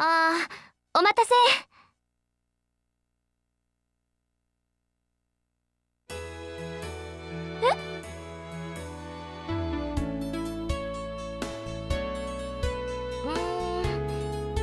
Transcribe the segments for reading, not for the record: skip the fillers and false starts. ああ、お待たせ。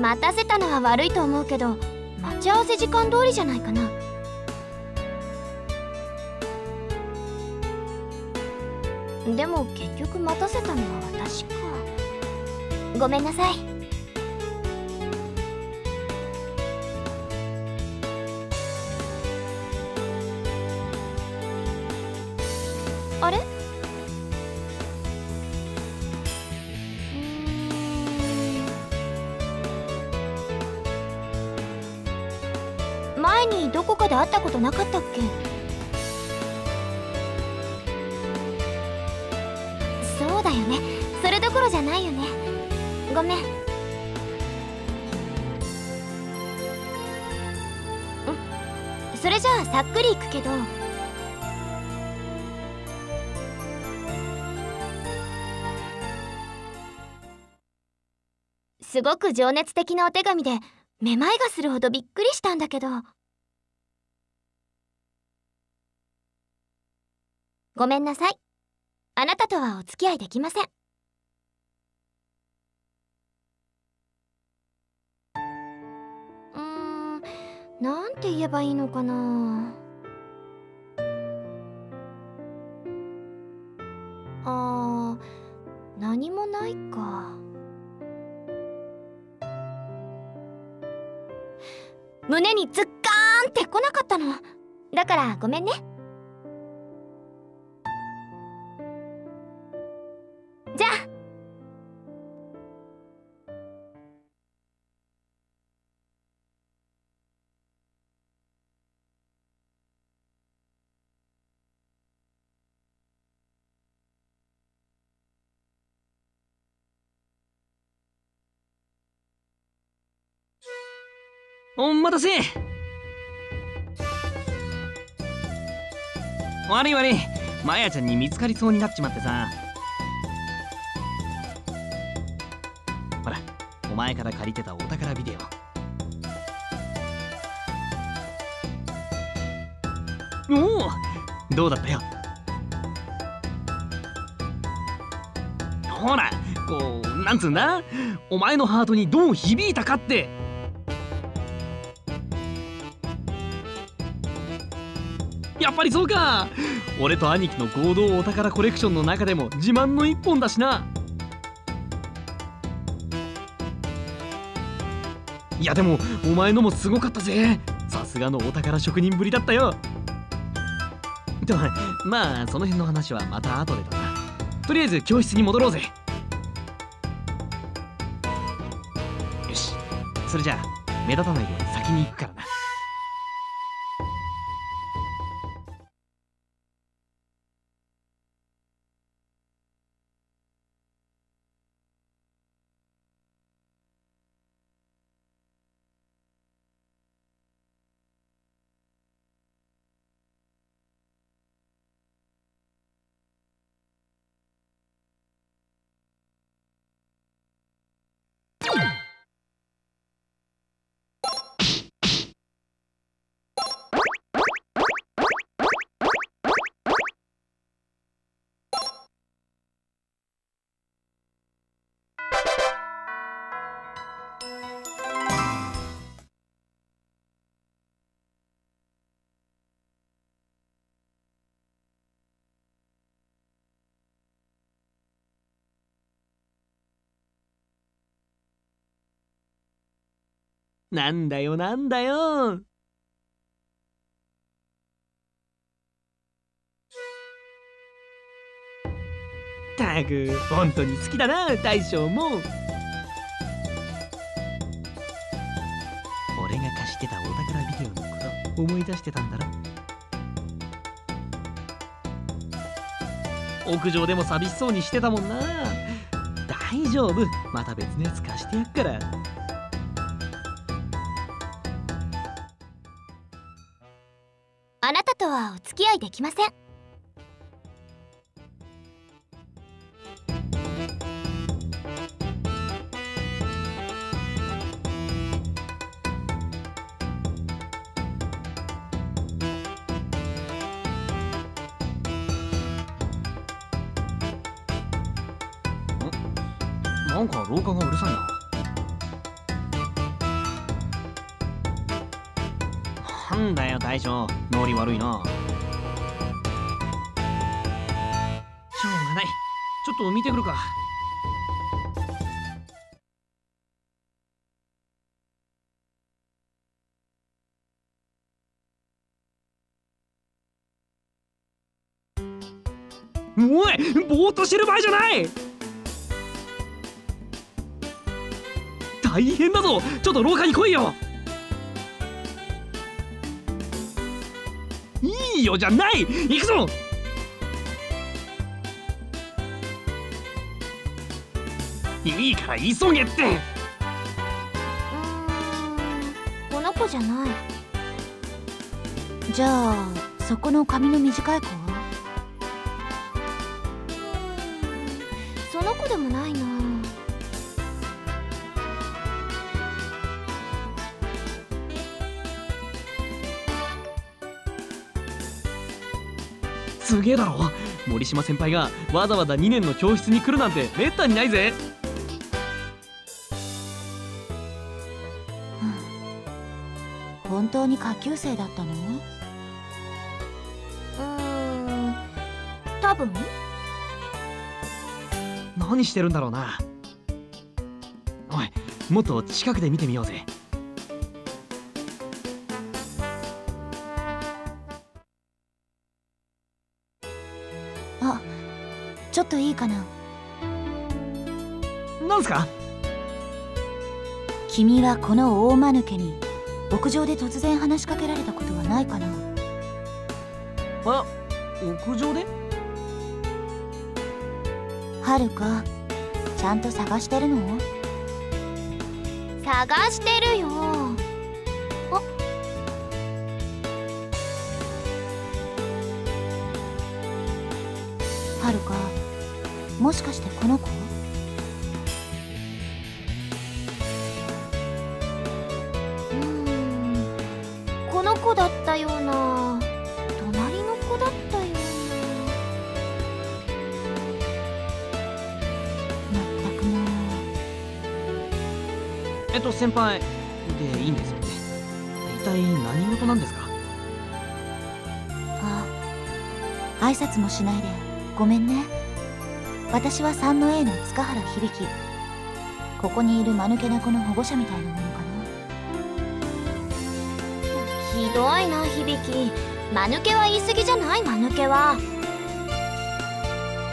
待たせたのは悪いと思うけど、待ち合わせ時間通りじゃないかな。でも結局待たせたのは私か。ごめんなさい。あれ？前にどこかで会ったことなかったっけ？そうだよね。それどころじゃないよね。ごめん。それじゃあさっくり行くけど、すごく情熱的なお手紙でめまいがするほどびっくりしたんだけど。ごめんなさい。あなたとはお付き合いできません。なんて言えばいいのかな。あー、何もないか。胸にズッカーンって来なかったの。だからごめんね。じゃあ。お待たせ。悪い悪い、マヤちゃんに見つかりそうになっちまってさ。ほら、お前から借りてたお宝ビデオ。おお、どうだったよ。ほら、こう、なんつうんだ、お前のハートにどう響いたかって。やっぱりそうか。俺と兄貴の合同お宝コレクションの中でも自慢の一本だしな。いやでもお前のもすごかったぜ。さすがのお宝職人ぶりだったよ。でもまあその辺の話はまた後でだな。とりあえず教室に戻ろうぜ。よし、それじゃあ目立たないように先に行くからな。なんだよなんだよ。タグ、本当に好きだな、大将も。俺が貸してたお宝ビデオのこと思い出してたんだろ。屋上でも寂しそうにしてたもんな。大丈夫、また別のやつ貸してやっから。あなたとはお付き合いできません。なんか廊下がうるさいな。なんだよ大将、ノリ悪いな。しょうがない、ちょっと見てくるか。おい、ぼーっとしてる場合じゃない。大変だぞ、ちょっと廊下に来いよ。いいよじゃない、行くぞ。いいから急げって。この子じゃない。じゃあそこの髪の短い子は？その子でもないな。すげえだろ、森島先輩がわざわざ2年の教室に来るなんてめったにないぜ。本当に下級生だったの？多分。何してるんだろうな。おい、もっと近くで見てみようぜ。あ、ちょっといいかな。なんすか？君はこの大間抜けに屋上で突然話しかけられたことはないかな？あ、屋上で？はるか、ちゃんと探してるの？探してるよ。あ、はるか、もしかしてこの子？この子だったような、隣の子だったような。先輩でいいんですよね。一体何事なんですか？ああ、挨拶もしないでごめんね。私は3の A の塚原響。ここにいる間抜け猫の保護者みたいなものかな。ひどいな響、間抜けは言い過ぎじゃない？間抜けは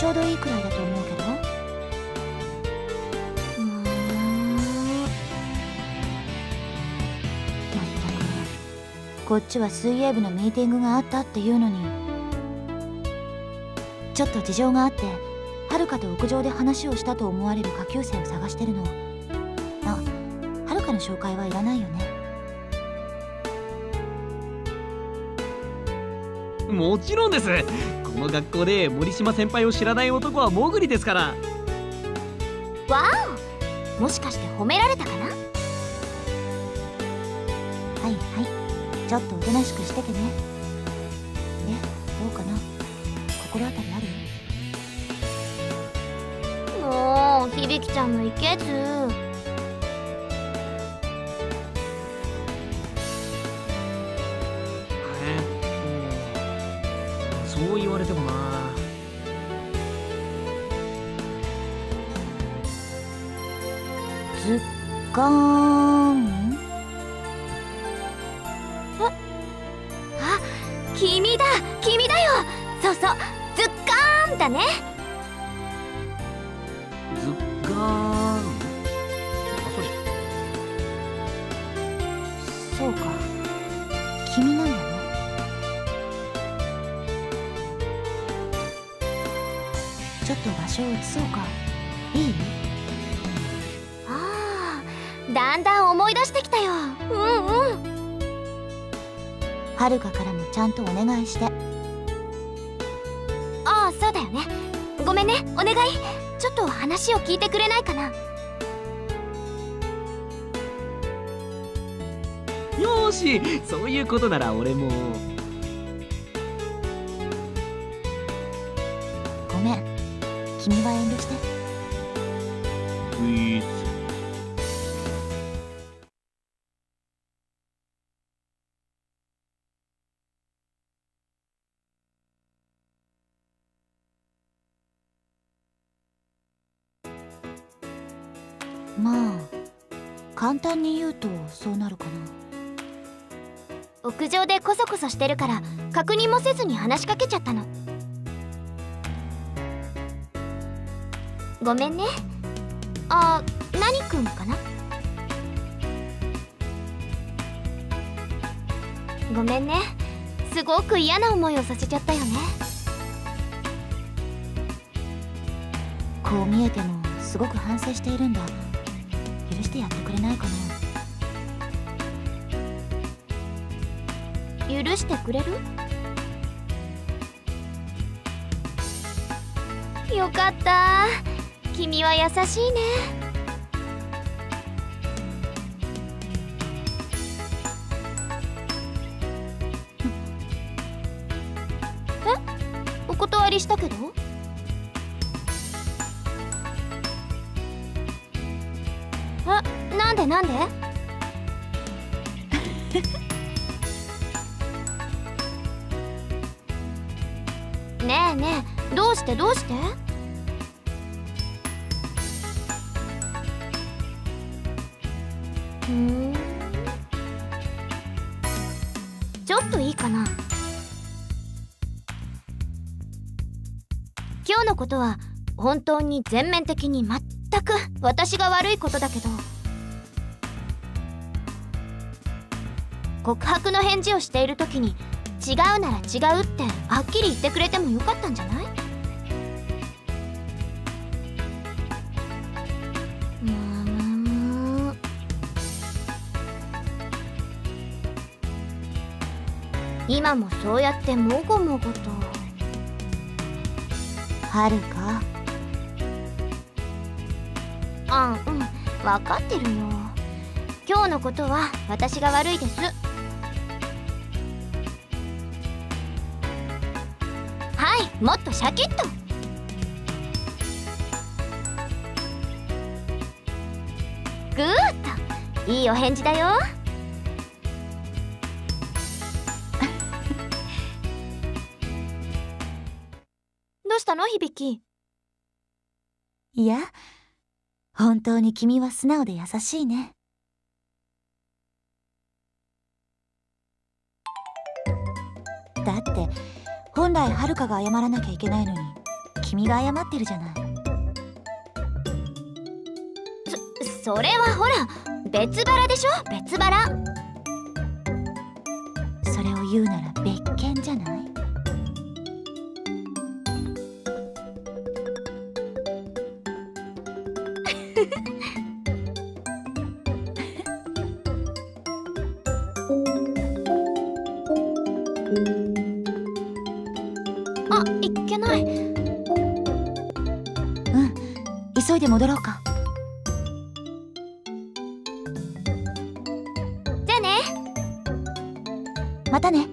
ちょうどいいくらいだと思うけど。こっちは水泳部のミーティングがあったっていうのに、ちょっと事情があってはるかと屋上で話をしたと思われる下級生を探してるの。あ、はるかの紹介はいらないよね。もちろんです。この学校で森島先輩を知らない男はもぐりですから。わお、もしかして褒められたかな？はいはい、ちょっとおとなしくしててね。どうかな、心当たりある？もう響ちゃんもいけず。そう言われてもな。ずっかーん。君だ、君だよ。そうそう、ズッカーンだね。ズッカーン。あ、そうか、君なんだね。ちょっと場所を移そうか、いい？ああ、だんだん思い出してきたよ。うんうん、はるかからもちゃんとお願いして。ああ、そうだよね。ごめんね、お願い。ちょっと話を聞いてくれないかな。よーし、そういうことなら俺も。ごめん、君は遠慮して。please.まあ簡単に言うとそうなるかな。屋上でコソコソしてるから確認もせずに話しかけちゃったの。ごめんね。あ、何君かな。ごめんね、すごく嫌な思いをさせちゃったよね。こう見えてもすごく反省しているんだ。許してやってくれないかな。許してくれる？よかった、君は優しいね。え？お断りしたけど？え？なんでねえねえ、どうして？ちょっといいかな。今日のことは本当に全面的に全く私が悪いことだけど、告白の返事をしている時に違うなら違うってはっきり言ってくれてもよかったんじゃない？今もそうやってもごもごと。はるか。あ、うん、分かってるよ。今日のことは私が悪いです。はい、もっとシャキッと。グーッと、いいお返事だよ。どうしたの、響。いや、本当に君は素直で優しいね。だって本来はるかが謝らなきゃいけないのに君が謝ってるじゃない。それはほら、別腹でしょ、別腹。それを言うなら別件じゃない。あ、いけない。うん、急いで戻ろうか。じゃあね。またね。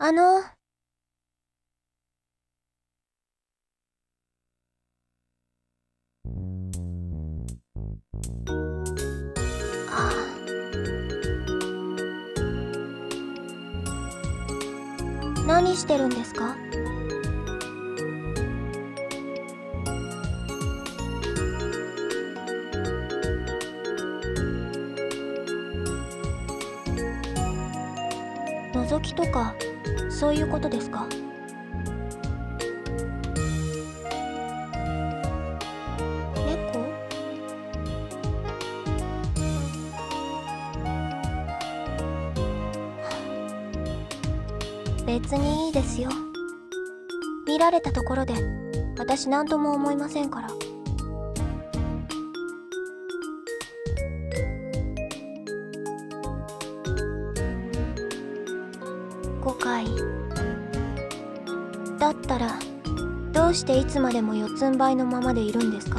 何してるんですか？覗きとかそういうことですか？猫？別にいいですよ。見られたところで私何とも思いませんから。だったらどうしていつまでも四つん這いのままでいるんですか？